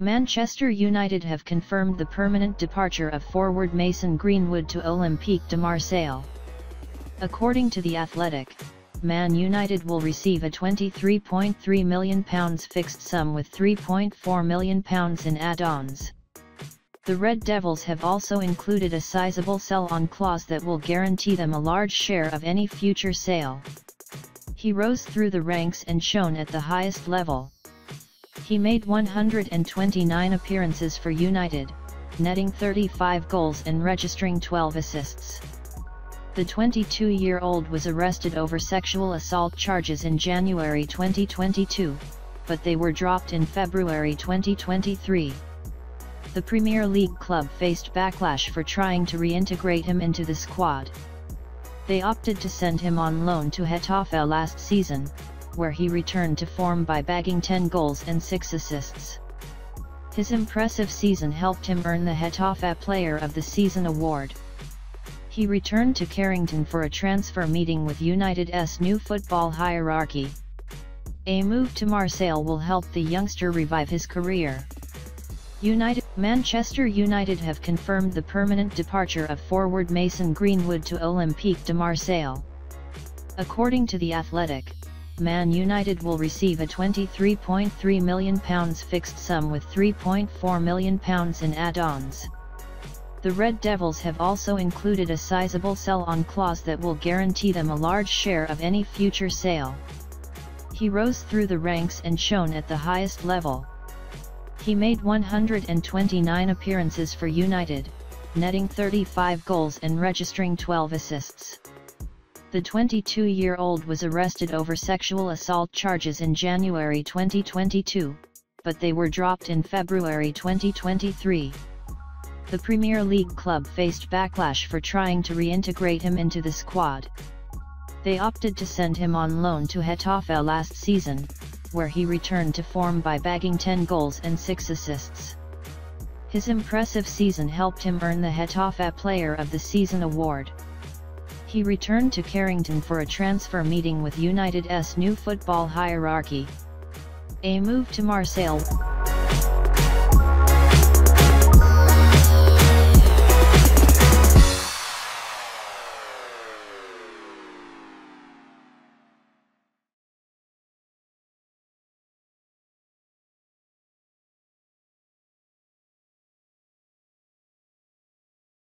Manchester United have confirmed the permanent departure of forward Mason Greenwood to Olympique de Marseille. According to The Athletic, Man United will receive a £23.3 million fixed sum with £3.4 million in add-ons. The Red Devils have also included a sizable sell-on clause that will guarantee them a large share of any future sale. He rose through the ranks and shone at the highest level. He made 129 appearances for United, netting 35 goals and registering 12 assists. The 22-year-old was arrested over sexual assault charges in January 2022, but they were dropped in February 2023. The Premier League club faced backlash for trying to reintegrate him into the squad. They opted to send him on loan to Getafe last season, where he returned to form by bagging 10 goals and 6 assists. His impressive season helped him earn the Getafe Player of the Season award. He returned to Carrington for a transfer meeting with United's new football hierarchy. A move to Marseille will help the youngster revive his career. Manchester United have confirmed the permanent departure of forward Mason Greenwood to Olympique de Marseille. According to The Athletic, Man United will receive a £23.3 million fixed sum with £3.4 million in add-ons. The Red Devils have also included a sizable sell-on clause that will guarantee them a large share of any future sale. He rose through the ranks and shone at the highest level. He made 129 appearances for United, netting 35 goals and registering 12 assists. The 22-year-old was arrested over sexual assault charges in January 2022, but they were dropped in February 2023. The Premier League club faced backlash for trying to reintegrate him into the squad. They opted to send him on loan to Getafe last season, where he returned to form by bagging 10 goals and 6 assists. His impressive season helped him earn the Getafe Player of the Season award. He returned to Carrington for a transfer meeting with United's new football hierarchy. A move to Marseille.